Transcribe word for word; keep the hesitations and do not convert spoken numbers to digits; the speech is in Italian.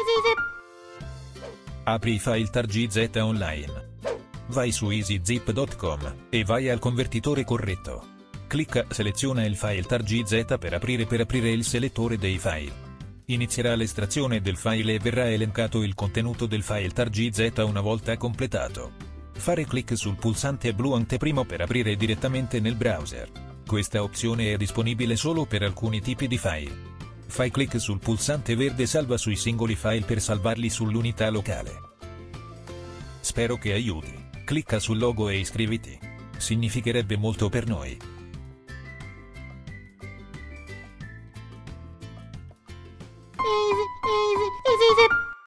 ezyZip. Apri file TAR punto G Z online. Vai su ezyzip punto com e vai al convertitore corretto. Clicca Seleziona il file TAR punto G Z per aprire per aprire il selettore dei file. Inizierà l'estrazione del file e verrà elencato il contenuto del file TAR punto G Z una volta completato. Fare clic sul pulsante blu anteprimo per aprire direttamente nel browser. Questa opzione è disponibile solo per alcuni tipi di file. Fai clic sul pulsante verde salva sui singoli file per salvarli sull'unità locale. Spero che aiuti. Clicca sul logo e iscriviti. Significherebbe molto per noi.